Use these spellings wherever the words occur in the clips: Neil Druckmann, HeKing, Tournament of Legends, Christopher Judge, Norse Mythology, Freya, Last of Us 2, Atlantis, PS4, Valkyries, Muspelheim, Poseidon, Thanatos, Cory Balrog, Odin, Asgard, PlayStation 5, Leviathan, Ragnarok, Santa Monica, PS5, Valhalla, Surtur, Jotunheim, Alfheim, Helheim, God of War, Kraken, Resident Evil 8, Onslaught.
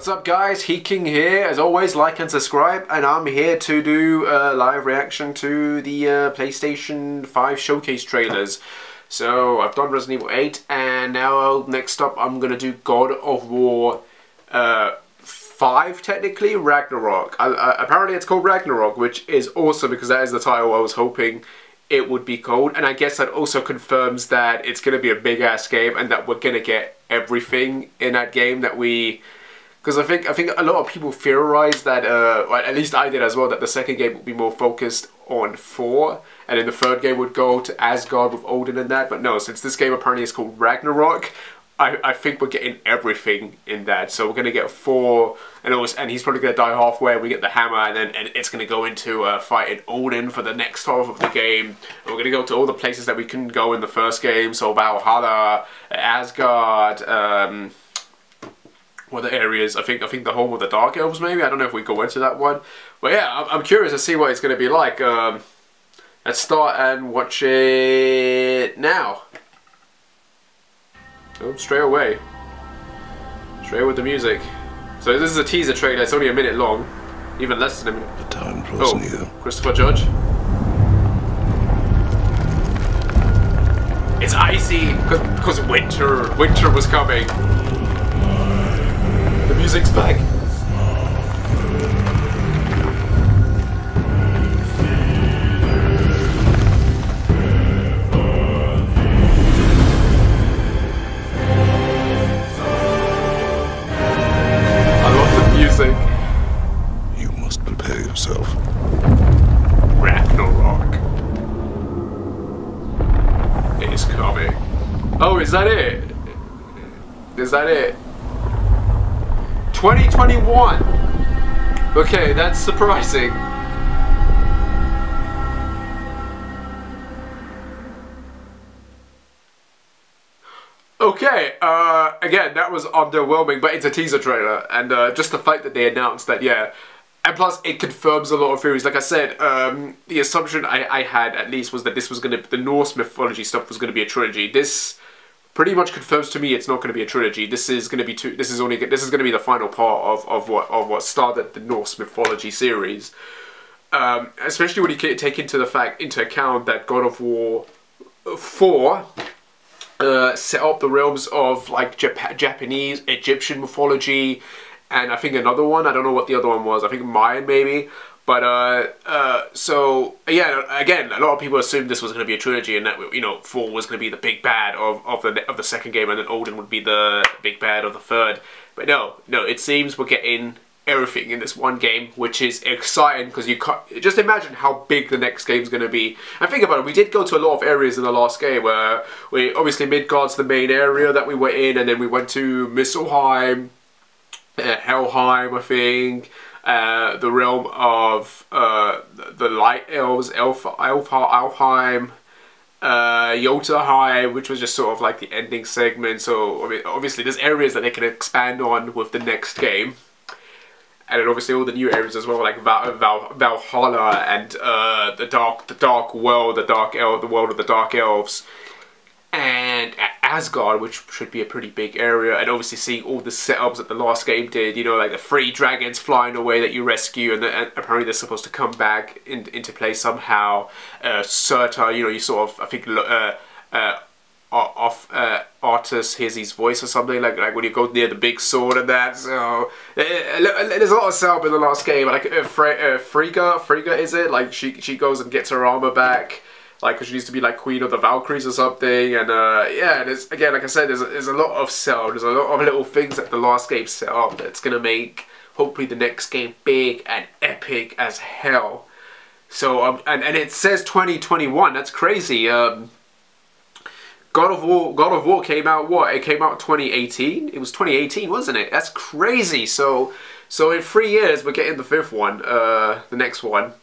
What's up guys, HeKing here. As always, like and subscribe, and I'm here to do a live reaction to the PlayStation 5 showcase trailers. So I've done Resident Evil 8 and now next up I'm going to do God of War 5 technically, Ragnarok. Apparently it's called Ragnarok, which is awesome because that is the title I was hoping it would be called, and I guess that also confirms that it's going to be a big ass game and that we're going to get everything in that game that we... Because I think a lot of people theorized that, well, at least I did as well, that the second game would be more focused on 4, and then the third game would go to Asgard with Odin and that. But no, since this game apparently is called Ragnarok, I think we're getting everything in that. So we're going to get 4, and he's probably going to die halfway, and we get the hammer, and it's going to go into fighting Odin for the next half of the game. And we're going to go to all the places that we couldn't go in the first game, so Valhalla, Asgard, the areas, I think the home of the Dark Elves maybe, I don't know if we go into that one. But yeah, I'm curious to see what it's going to be like. Let's start and watch it now. Oh, straight away. Straight with the music. So this is a teaser trailer, it's only a minute long. Even less than a minute. The time draws near. Christopher Judge. It's icy, because winter was coming. The music's back. I love the music. You must prepare yourself. Ragnarok. It is coming. Oh, is that it? Is that it? 2021! Okay, that's surprising. Okay, again, that was underwhelming, but it's a teaser trailer, and just the fact that they announced that, yeah. And plus, it confirms a lot of theories. Like I said, the assumption I had, at least, was that this was gonna, the Norse mythology stuff was gonna be a trilogy. This pretty much confirms to me it's not going to be a trilogy. This is going to be the final part of what started the Norse mythology series. Especially when you take into account that God of War 4 set up the realms of like Japanese, Egyptian mythology, and I think another one. I don't know what the other one was. I think Mayan maybe. But, so, yeah, again, a lot of people assumed this was going to be a trilogy and that, you know, 4 was going to be the big bad of the second game, and then Odin would be the big bad of the third. But no, it seems we're getting everything in this one game, which is exciting because you can't... Just imagine how big the next game's going to be. And think about it, we did go to a lot of areas in the last game where we... Obviously, Midgard's the main area that we were in, and then we went to Muspelheim, Helheim, I think... the realm of the Light Elves, Alfheim, Jotunheim, which was just sort of like the ending segment. So obviously there's areas that they can expand on with the next game. And then obviously all the new areas as well, like Valhalla and the world of the Dark Elves. And Asgard, which should be a pretty big area, and obviously seeing all the setups that the last game did, you know, like the 3 dragons flying away that you rescue, and apparently they're supposed to come back into play somehow. Surtur, you know, you sort of, I think, artist hears his voice or something, like when you go near the big sword and that. So there's a lot of setup in the last game, like Freya is it? Like she goes and gets her armor back. Like, because she used to be like Queen of the Valkyries or something, and yeah, there's, again, like I said, there's a lot of sound, there's a lot of little things that the last game set up that's gonna make hopefully the next game big and epic as hell. So and it says 2021. That's crazy. God of War came out what? It came out 2018. It was 2018, wasn't it? That's crazy. So in 3 years we're getting the 5th one, the next one.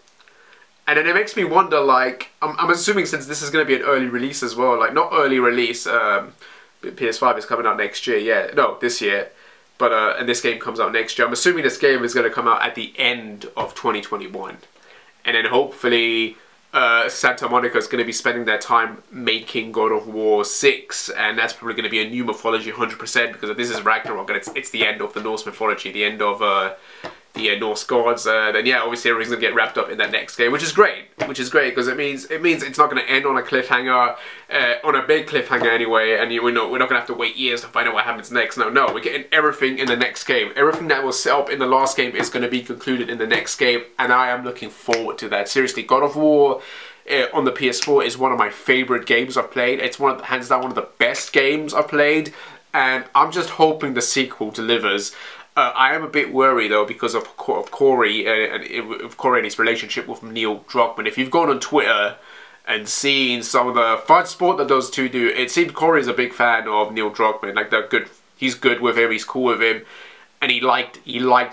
And then it makes me wonder, like, I'm assuming since this is going to be an early release as well, like, not early release, PS5 is coming out next year, yeah, no, this year, but, and this game comes out next year, I'm assuming this game is going to come out at the end of 2021, and then hopefully Santa Monica is going to be spending their time making God of War 6, and that's probably going to be a new mythology 100%, because this is Ragnarok, and it's the end of the Norse mythology, the end of the Norse gods. Then yeah, obviously everything's going to get wrapped up in that next game, which is great. Which is great, because it means it's not going to end on a cliffhanger, on a big cliffhanger anyway, and we're not going to have to wait years to find out what happens next. No, we're getting everything in the next game. Everything that was set up in the last game is going to be concluded in the next game, and I am looking forward to that. Seriously, God of War on the PS4 is one of my favorite games I've played. It's hands down one of the best games I've played, and I'm just hoping the sequel delivers. I am a bit worried though because of Cory and his relationship with Neil Druckmann. If you've gone on Twitter and seen some of the fight sport that those two do, it seems Cory is a big fan of Neil Druckmann. Like they're good, he's good with him, he's cool with him, and he liked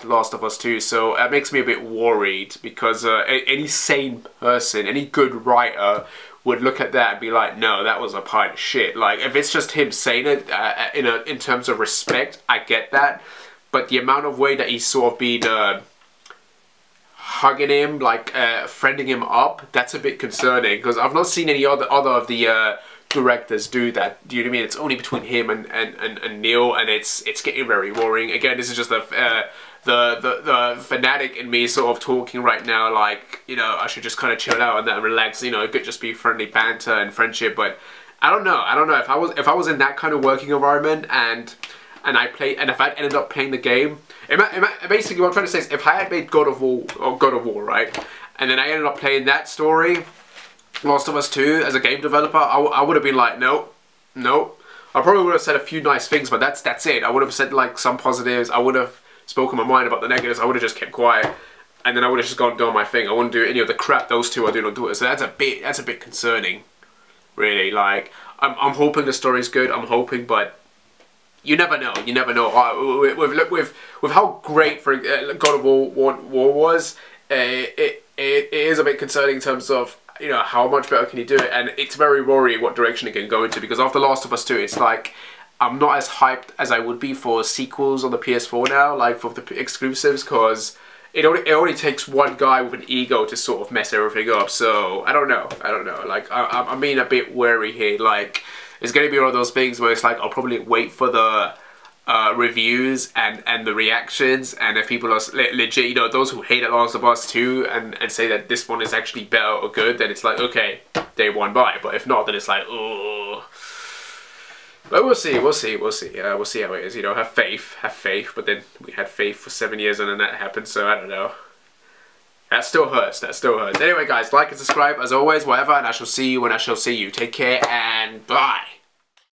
Last of Us 2. So it makes me a bit worried because any sane person, any good writer, would look at that and be like, no, that was a pile of shit. Like if it's just him saying it in terms of respect, I get that. But the amount of way that he's sort of been hugging him, like friending him up, that's a bit concerning because I've not seen any other of the directors do that. Do you know what I mean? It's only between him and Neil, and it's getting very worrying. Again, this is just the fanatic in me sort of talking right now. Like I should just kind of chill out and then relax. It could just be friendly banter and friendship. But I don't know. I don't know if I was in that kind of working environment and if I ended up playing the game, basically what I'm trying to say is, if I had made God of War, right, and then I ended up playing that story, Last of Us 2, as a game developer, I would have been like, nope. I probably would have said a few nice things, but that's it. I would have said like some positives. I would have spoken my mind about the negatives. I would have just kept quiet, and then I would have just gone done my thing. I wouldn't do any of the crap those two are doing on Twitter. So that's a bit concerning, really. Like I'm hoping the story's good. I'm hoping, but. You never know. With how great for God of War was, it is a bit concerning in terms of how much better can you do it, and it's very worrying what direction it can go into, because after Last of Us 2, it's like I'm not as hyped as I would be for sequels on the PS4 now, like for the exclusives, because it only takes one guy with an ego to sort of mess everything up. So I don't know. Like I'm being a bit wary here, like. It's going to be one of those things where it's like, I'll probably wait for the reviews and the reactions, and if people are legit, those who hate Last of Us 2 and say that this one is actually better or good, then it's like, okay, day one buy. But if not, then it's like, oh. But we'll see. We'll see how it is, have faith. But then we had faith for 7 years and then that happened, so I don't know. That still hurts. Anyway guys, like and subscribe as always, whatever, and I shall see you when I shall see you. Take care and bye.